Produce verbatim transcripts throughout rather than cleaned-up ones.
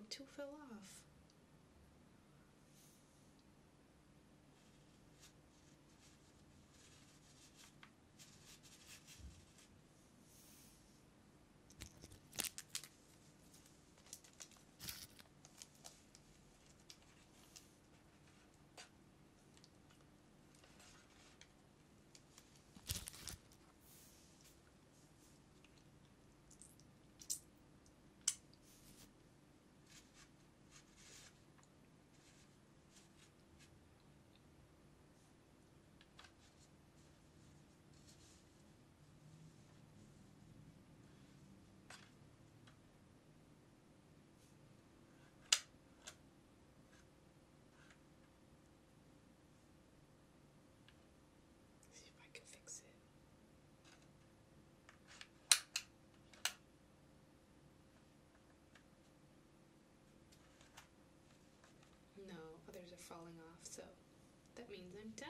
going to fell off. No, others are falling off, so that means I'm done.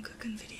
Cooking video.